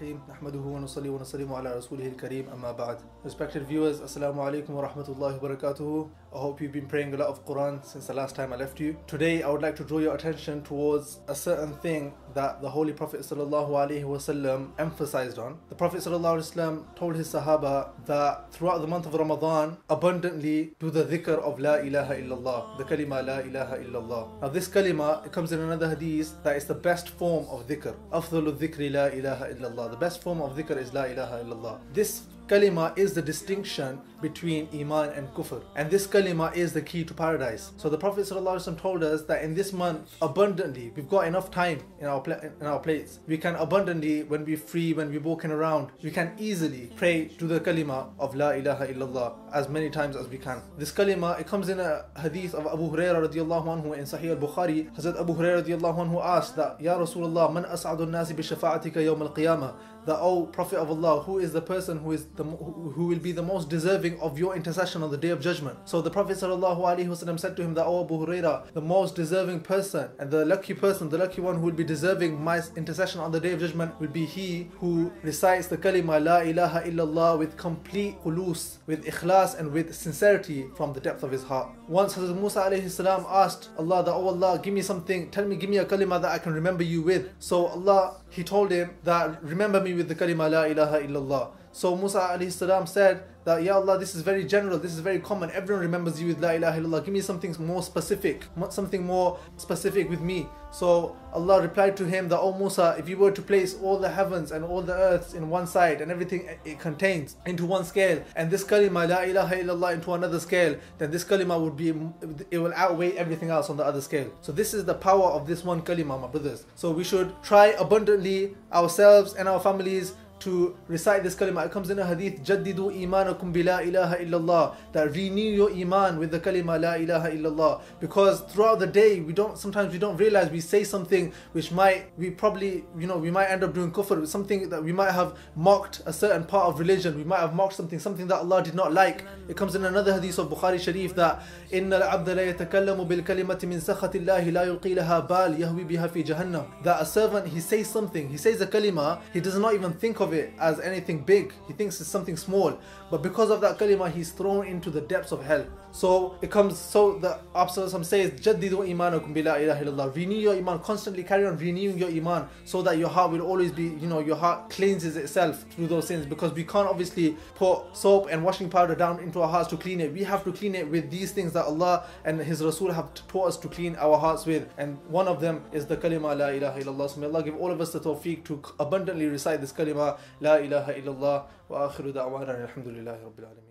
Bismillahirrahmanirrahim. Nahmaduhu wa nusalli wa nusallimu ala rasulihil kareem, amma ba'd. Respected viewers, assalamu alaikum wa rahmatullahi wa barakatuhu. I hope you've been praying a lot of Quran since the last time I left you. Today I would like to draw your attention towards a certain thing that the Holy Prophet ﷺ emphasized on. The Prophet ﷺ told his Sahaba that throughout the month of Ramadan, abundantly do the dhikr of La ilaha illallah, the kalima La ilaha illallah. Now this kalima, it comes in another hadith that is the best form of dhikr. Afdalu dhikri La ilaha illallah. The best form of dhikr is La ilaha illallah. This kalima is the distinction between iman and kufr, and this kalima is the key to paradise. So the Prophet ﷺ told us that in this month, abundantly, we've got enough time in our plates. We can abundantly, when we're free, when we're walking around, we can easily pray to the kalima of La ilaha illallah as many times as we can. This kalima, it comes in a hadith of Abu Hurairah radiyallahu anhu in Sahih Al-Bukhari. Hazrat Abu Hurairah radiyallahu anhu asked that, Ya Rasulullah, man as'adun nasi bi shafa'atika yawm al-qiyamah, that, O Prophet of Allah, who is the person who will be the most deserving of your intercession on the Day of Judgment? So the Prophet ﷺ said to him that, O Abu Hurairah, the most deserving person and the lucky person, the lucky one who will be deserving my intercession on the Day of Judgment will be he who recites the kalima La ilaha illallah with complete khulus, with ikhlas and with sincerity from the depth of his heart. Once Hazrat Musa ﷺ asked Allah that, O Allah, give me something, give me a kalima that I can remember you with. So Allah, he told him that, remember me with the kalima La ilaha illallah. So Musa alayhi salam said that, Ya Allah, this is very general, this is very common, everyone remembers you with La ilaha illallah, give me something more specific with me. So Allah replied to him that, O Musa, if you were to place all the heavens and all the earths in one side and everything it contains into one scale, and this kalima La ilaha illallah into another scale, then this kalima will outweigh everything else on the other scale. So this is the power of this one kalima, my brothers. So we should try abundantly, ourselves and our families, to recite this kalima. It comes in a hadith, Jaddidu imanakum bi la ilaha illallah, that renew your iman with the kalima La ilaha illallah. Because throughout the day, sometimes we don't realize we say something which we might end up doing kufr, something that we might have mocked a certain part of religion, we might have mocked something that Allah did not like. It comes in another hadith of Bukhari Sharif that Inna al-abda la yatakallamu bil kalimati min sakhatillahi la yulqi laha bal yahwi biha fi jahannam, that a servant, he says a kalima, he does not even think of it as anything big, he thinks it's something small, but because of that kalima he's thrown into the depths of hell. So it comes, so the Prophet says, Jaddidu imanakum bi la ilaha illallah, renew your iman, constantly carry on renewing your iman, so that your heart will always be, your heart cleanses itself through those sins, because we can't obviously pour soap and washing powder down into our hearts to clean it. We have to clean it with these things that Allah and His Rasul have taught us to clean our hearts with, and one of them is the kalima La ilaha illallah. So may Allah give all of us the tawfiq to abundantly recite this kalima La ilaha illallah. Wa akhiru da'wana alhamdulillahi rabbil alamin.